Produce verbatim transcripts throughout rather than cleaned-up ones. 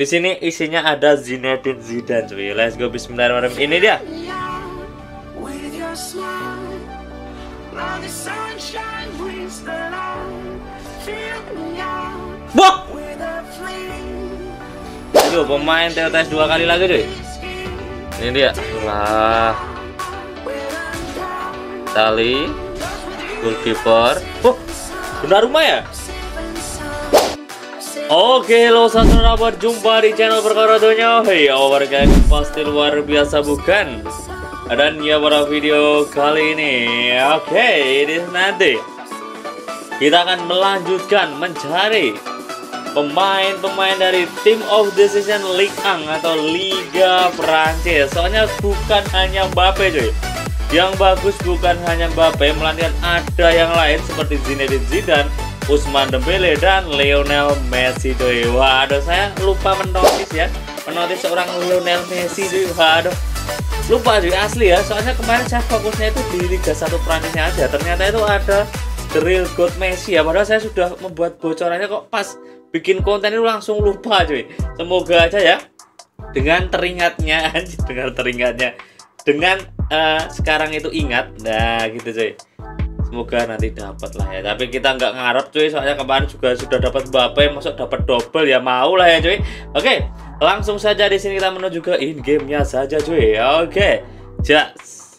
Di sini isinya ada Zinedine Zidane, cuy. Let's go, bismillahirrahmanirrahim. Ini dia. Wah! Yo, pemain T O T S dua kali lagi, cuy. Ini dia. Wah. Tali goalkeeper. Oh, Donnarumma ya? Oke, lo saudara, berjumpa di channel Perkoro Dunyo. Hey, over guys, pasti luar biasa bukan? Dan ya, pada video kali ini, oke, okay, ini nanti kita akan melanjutkan mencari pemain-pemain dari Team of Decision Ligue satu atau Liga Prancis. Soalnya bukan hanya Mbappe, cuy. Yang bagus bukan hanya Mbappe, melainkan ada yang lain seperti Zinedine Zidane, Usman Dembele, dan Lionel Messi, cuy. Waduh, saya lupa menotis ya, menotis seorang Lionel Messi, cuy. Waduh, lupa cuy, asli ya. Soalnya kemarin saya fokusnya itu di Liga satu Prancisnya aja. Ternyata itu ada The Real God Messi ya. Padahal saya sudah membuat bocorannya, kok pas bikin konten itu langsung lupa, cuy. Semoga aja ya, dengan teringatnya, dengan teringatnya, dengan uh, sekarang itu ingat. Nah gitu, cuy. Semoga nanti dapat lah ya. Tapi kita nggak ngarep, cuy. Soalnya kemarin juga sudah dapat Mbappe, masuk dapat double ya, mau lah ya, cuy. Oke, langsung saja di sini kita menuju ke in game-nya saja, cuy. Oke, just.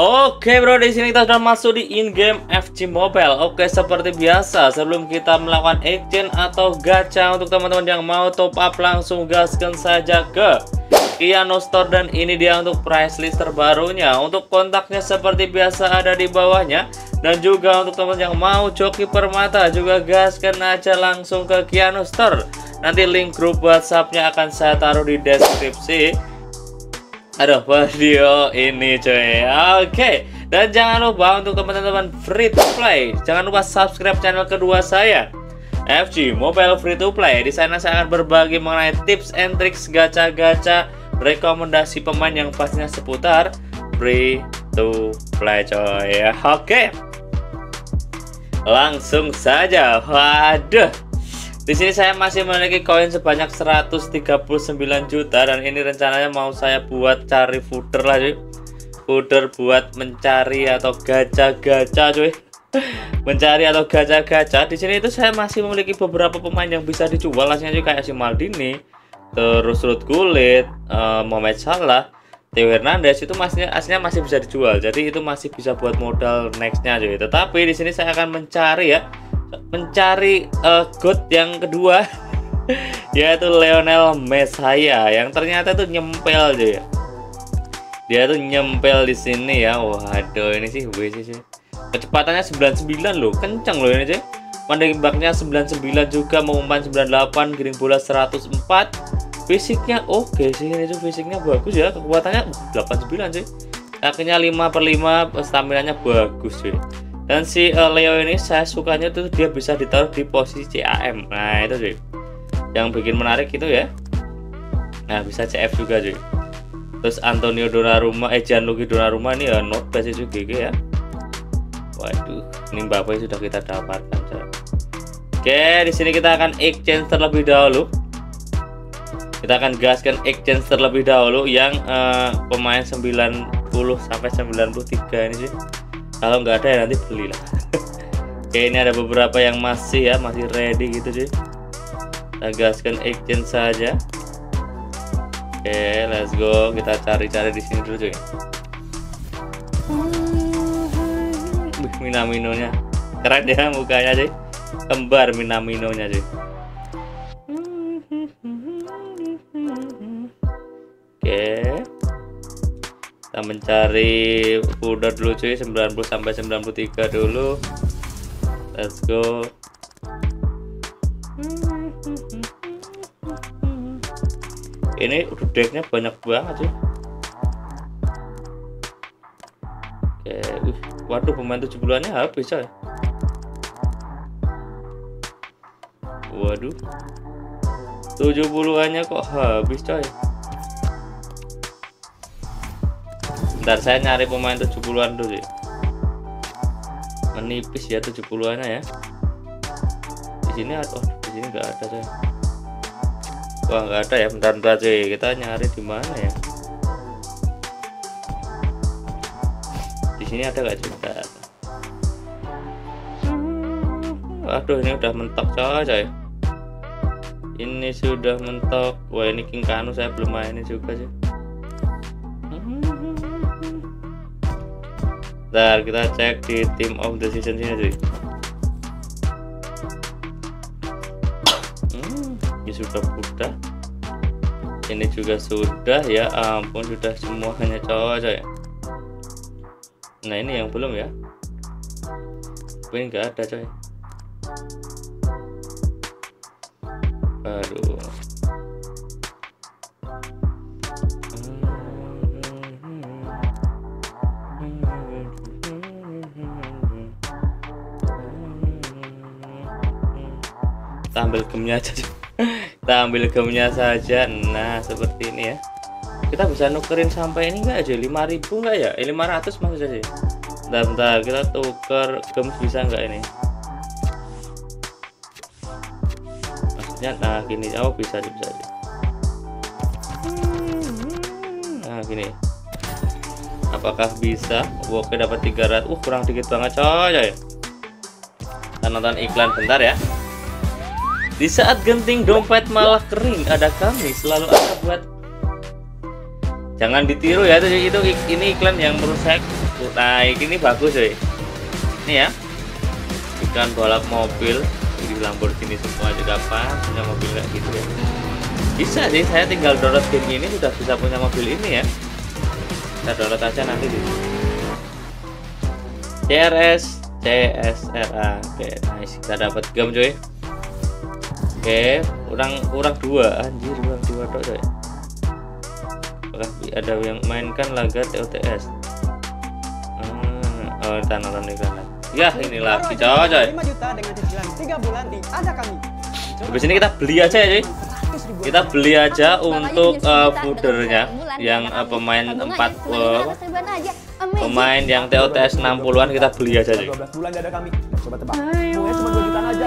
Oke bro, di sini kita sudah masuk di in game F C Mobile. Oke, seperti biasa sebelum kita melakukan action atau gacha, untuk teman-teman yang mau top up langsung gaskan saja ke Kiano Store, dan ini dia untuk price list terbarunya. Untuk kontaknya seperti biasa ada di bawahnya, dan juga untuk teman yang mau joki permata juga gaskan aja langsung ke Kiano Store. Nanti link grup WhatsAppnya akan saya taruh di deskripsi ada video ini, cuy. Oke, dan jangan lupa untuk teman-teman free to play, jangan lupa subscribe channel kedua saya, F G Mobile Free to Play. Di sana saya akan berbagi mengenai tips and tricks, gacha-gacha, rekomendasi pemain yang pastinya seputar free to play, coy. Oke, langsung saja. Waduh, di sini saya masih memiliki koin sebanyak seratus tiga puluh sembilan juta, dan ini rencananya mau saya buat cari footer lah, cuy. Footer buat mencari atau gacha-gacha, cuy. Mencari atau gacha-gacha. Di sini itu saya masih memiliki beberapa pemain yang bisa dijual hasilnya, kayak si Maldini, terus Ruth Gullit, uh, Mohamed Salah, Theo Hernandez. Itu masih aslinya masih bisa dijual. Jadi itu masih bisa buat modal nextnya, cuy. Tetapi di sini saya akan mencari ya, mencari uh, god yang kedua, yaitu Lionel Messi yang ternyata itu nyempel, cuy. Dia tuh nyempel di sini ya. Waduh, ini sih W C sih. Kecepatannya sembilan puluh sembilan loh, kenceng loh ini, cuy. Menembaknya sembilan puluh sembilan juga, mengumpan sembilan puluh delapan, giring bola seratus empat. Fisiknya oke okay sih ini, cuy. Fisiknya bagus ya, kekuatannya delapan puluh sembilan, cuy. Kakinya lima per lima, stamina-nya bagus, cuy. Dan si uh, Leo ini saya sukanya tuh dia bisa ditaruh di posisi C A M. Nah, itu cuy, yang bikin menarik itu ya. Nah, bisa C F juga, cuy. Terus Antonio Donnarumma, eh Gianluigi Donnarumma ini ya, not best sih, G G ya. Waduh, ini Mbappe sudah kita dapatkan, coy. Oke, di sini kita akan exchange terlebih dahulu. Kita akan gaskan exchange terlebih dahulu yang eh, pemain sembilan puluh sampai sembilan puluh tiga ini sih. Kalau nggak ada ya nanti belilah. Oke, ini ada beberapa yang masih ya, masih ready gitu sih. Kita gaskan exchange saja. Oke, let's go. Kita cari-cari di sini dulu, cuy. Minaminonya keren ya, mukanya sih kembar Minaminonya sih. Oke, kita mencari folder dulu, cuy. Sembilan puluh sampai sembilan puluh tiga dulu, let's go. Ini decknya banyak banget sih. Waduh, pemain tujuh bulannya habis, coy. Waduh, tujuh puluhannya kok habis, coy. Bentar, saya nyari pemain tujuh puluhan dulu, cuy. Menipis ya tujuh puluhannya ya. Di sini, oh di sini nggak ada, coy. Wah, nggak ada ya. Bentar-bentar cuy, kita nyari di mana ya? Di sini ada nggak juga? Aduh, ini udah mentok coy. Ini sudah mentok. Wah, ini King Kanu saya belum mainin juga sih. Bentar, kita cek di team of the season sini cuy. Ini sudah sudah. Ini juga sudah, ya ampun sudah semuanya coy ya. Nah, ini yang belum ya. Ini enggak ada coy. Aduh. Kita ambil gemnya aja. Kita ambil gemnya saja. Nah, seperti ini ya. Kita bisa nukerin sampai ini enggak aja lima ribu enggak ya? Eh, lima ratus maksudnya sih. Bentar-bentar kita tuker gem bisa enggak ini? Nah gini, oh bisa aja, bisa aja. Nah gini, apakah bisa? Oke, dapat tiga ratus. Uh kurang dikit banget coy. Kita nonton iklan bentar ya. Di saat genting dompet malah kering, ada kami selalu ada buat. Jangan ditiru ya, itu, itu ini iklan yang merusak. Nah ini bagus coy. Ini ya, iklan balap mobil. Di Lamborghini semua juga pas punya mobil kayak gitu ya. Bisa sih, saya tinggal download game ini sudah bisa punya mobil ini ya. Kita download aja nanti di C R S C S R A. Oke, nice, kita dapat game coy. Oke, kurang kurang dua anjir, kurang dua tok coy. Apakah ada yang mainkan laga T O T S? Hmm, oh, kita nonton iklan. Ya, ini lagi coy. lima juta dengan cicilan tiga bulan di ada kami. Habis ini kita beli aja ya, cuy. Kita beli aja untuk uh, foodernya yang uh, pemain empat uh, pemain yang T O T S enam puluhan kita beli aja cuy. tiga belas bulan ada kami. Coba tebak. Bunganya cuma dua jutaan aja.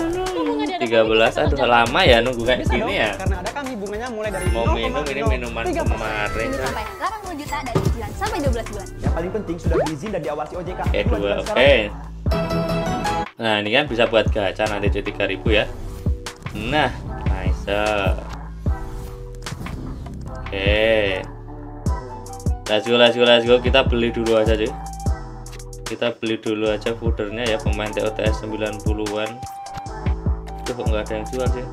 tiga belas aduh lama ya nunggu kayak gini ya. Karena ada kami bunganya mulai dari mau minum ini minuman kemarin. delapan puluh juta dari cicilan sampai dua belas bulan. Yang paling penting sudah diizin dan diawasi O J K. Oke. Nah ini kan bisa buat gacha nanti jadi tiga ribu ya. Nah nice. Oke, let's go let's go let's go. Kita beli dulu aja cuy. Kita beli dulu aja foodernya ya. Pemain T O T S sembilan puluhan. Tuh kok nggak ada yang jual sih.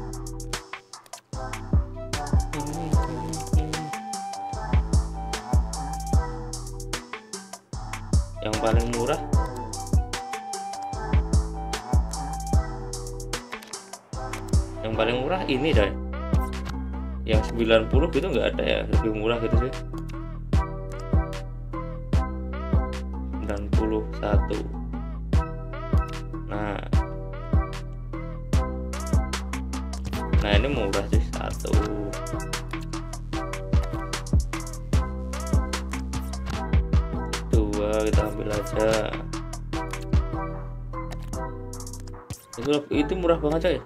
Yang paling murah paling murah ini coy. Yang sembilan puluh gitu nggak ada ya, lebih murah gitu sih. sembilan puluh satu. Nah. Nah, ini murah sih satu. Dua kita ambil aja. Itu itu murah banget coy.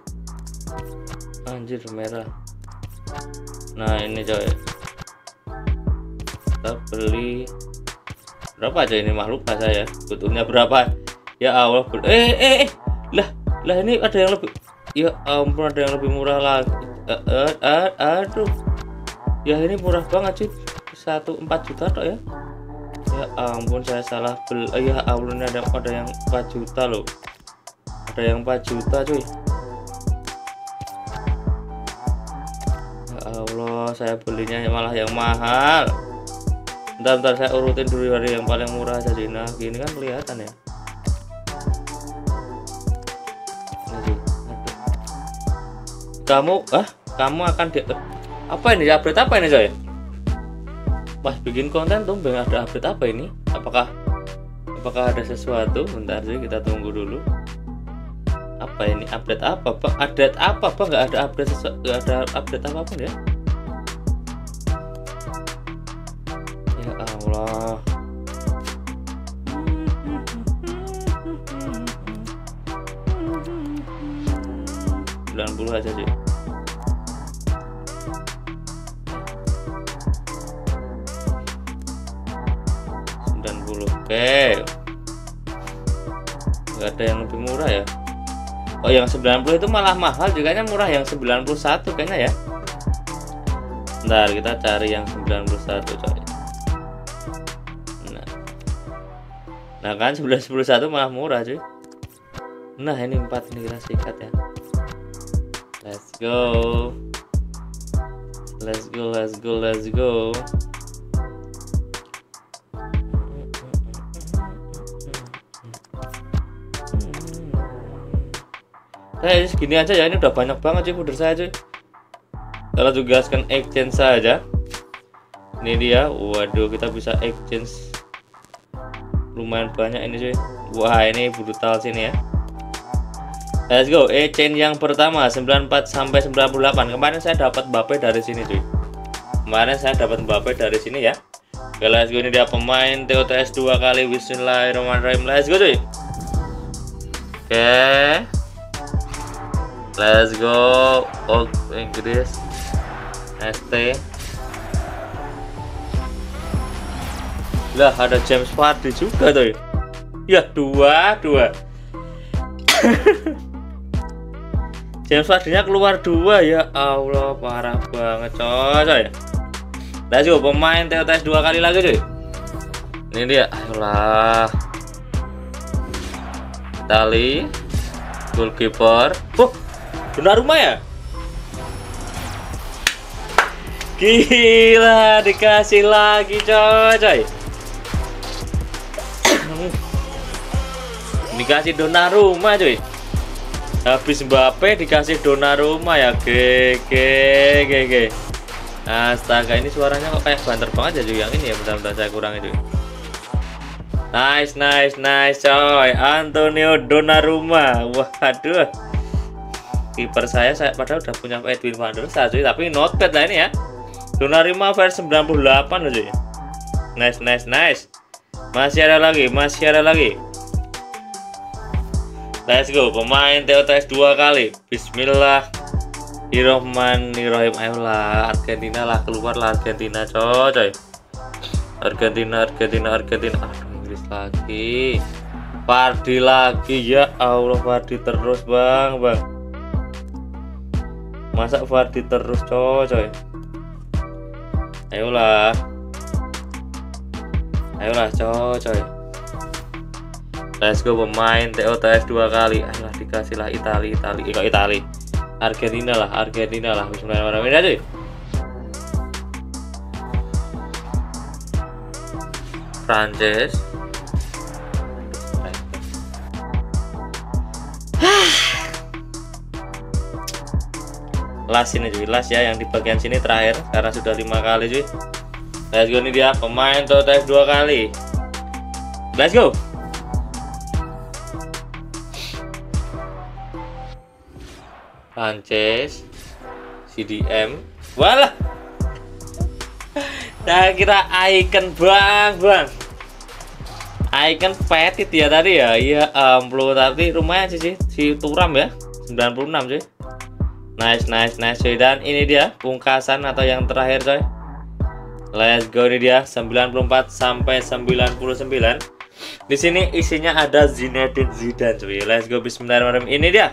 Anjir merah. Nah ini coy, kita beli berapa aja ini makhluk saya ya, butuhnya berapa ya Allah. eh eh eh lah lah ini ada yang lebih ya ampun, ada yang lebih murah lagi. eh, eh, eh, aduh ya ini murah banget sih, satu empat juta tok ya. Ya ampun saya salah beli. Eh, ya Allah ini ada ada yang empat juta loh, ada yang empat juta cuy. Allah saya belinya malah yang mahal. Bentar-bentar saya urutin dulu dari yang paling murah aja. Nah gini kan kelihatan ya. Kamu ah kamu akan di apa ini update apa ini coy? Pas bikin konten tuh benar ada update apa ini? Apakah apakah ada sesuatu? Bentar sih kita tunggu dulu. Apa ini update apa pak? Update apa pak? Nggak ada update sesuatu, nggak ada update apapun ya. Ya Allah. sembilan puluh aja sih. Oke, nggak ada yang lebih murah ya. Oh, yang sembilan puluh itu malah mahal juga, nya murah yang sembilan puluh satu kayaknya ya. Bentar, kita cari yang sembilan puluh satu coy. Nah, nah kan sembilan puluh satu malah murah cuy. Nah, ini empat ini kita sikat ya. Let's go. Let's go, let's go, let's go. Saya nah, segini aja ya, ini udah banyak banget cuy folder saya cuy. Kalau tugaskan exchange saja. Ini dia. Waduh, kita bisa exchange lumayan banyak ini cuy. Wah, ini brutal sini ya. Let's go. Exchange yang pertama sembilan puluh empat sampai sembilan puluh delapan. Kemarin saya dapat Mbappe dari sini cuy. Kemarin saya dapat Mbappe dari sini ya. Oke, let's go, ini dia pemain T O T S dua kali. Bismillahirrahmanirrahim. Let's go cuy. Oke. Okay. Let's go. Old Inggris S T. Lah, ada James Vardy juga tuh. Ya, dua, dua. James Vardy-nya keluar dua ya. Allah, parah banget coy. Let's go, pemain T O T S dua kali lagi cuy. Ini dia. Ayolah. Tali goalkeeper. Oh, Donnarumma ya? Gila, dikasih lagi coy, coy. Dikasih Donnarumma cuy. Habis Mbappe dikasih Donnarumma ya. Gege gege. Astaga, ini suaranya kok kayak banter banget jadi yang ini ya, bentar-bentar saya kurang itu. Nice, nice, nice coy. Antonio Donnarumma. Waduh. Kiper saya, saya padahal udah punya Edwin van der Sar cuy, tapi notepad lah ini ya. Donnarumma versi sembilan puluh delapan cuy. Nice, nice, nice. Masih ada lagi, masih ada lagi. Let's go, pemain T O T S dua kali. Bismillahirrahmanirrahim. Ayolah, Argentina lah, keluarlah Argentina coy, coy. Argentina, Argentina, Argentina. Aduh, Inggris lagi. Vardy lagi ya. Allah, Vardy terus, Bang, Bang. Masa Vardy terus coy. Ayolah. Ayolah coy. Let's go, pemain T O T S dua kali. Ayolah, dikasihlah Itali, Itali, eh, Itali. Argentina lah, Argentina lah. Bismillahirrahmanirrahim aja cuy. Prancis. Las ini cuy, las ya yang di bagian sini terakhir karena sudah lima kali cuy. Let's go, ini dia pemain T O T S dua kali. Let's go. Prancis, C D M. Walah. Nah, kira icon bang bang. Icon petit ya tadi ya. Iya ampun, tapi rumahnya sih si Turam ya. sembilan puluh enam cuy. Nice, nice, nice coy. Dan ini dia pungkasan atau yang terakhir coy. Let's go, ini dia sembilan puluh empat sampai sembilan puluh sembilan. Di sini isinya ada Zinedine Zidane coy. Let's go, bismillahirrahmanirrahim. Ini dia.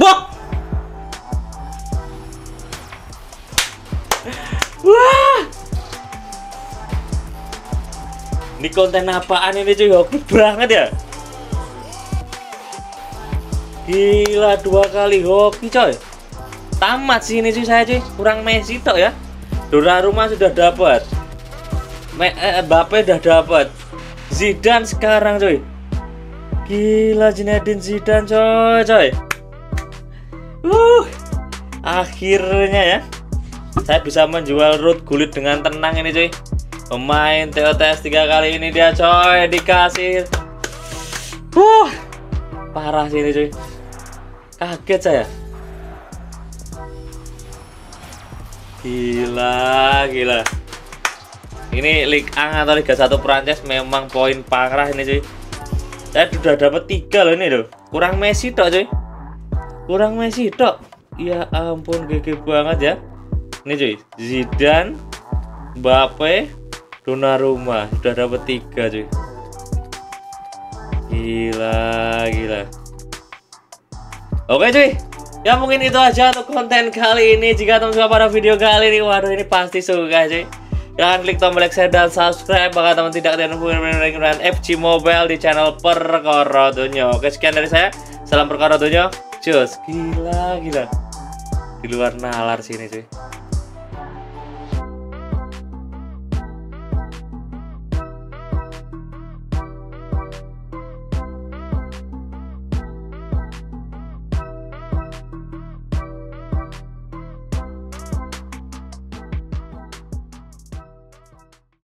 Wah. Wah. Ini konten apaan ini cuy, hoki banget ya. Gila, dua kali hoki coy. Tamat sih ini cuy saya cuy, kurang Messi tok ya. Donnarumma sudah dapat. Mbappe udah dapat. Zidane sekarang cuy. Gila, Zinedine Zidane coy coy. Uh, akhirnya ya. Saya bisa menjual root gulit dengan tenang ini cuy. Pemain T O T S tiga kali ini dia coy, dikasih. Wuh, parah sih ini cuy. Kaget saya. Gila, gila. Ini Ligue satu atau Liga satu Prancis memang poin parah ini cuy. Saya sudah dapat tiga loh ini loh. Kurang Messi tok cuy. Kurang Messi tok. Ya ampun, gede banget ya. Ini cuy, Zidane, Mbappe, Donnarumma sudah dapat tiga cuy. Gila, gila. Oke cuy, ya mungkin itu aja untuk konten kali ini. Jika teman-teman suka pada video kali ini, waduh ini pasti suka cuy. Jangan klik tombol like, share, dan subscribe. Bakal teman tidak dan hubungan F G Mobile di channel Perkoro Dunyo. Oke, sekian dari saya. Salam Perkoro Dunyo. Cus, gila, gila. Di luar nalar sini cuy.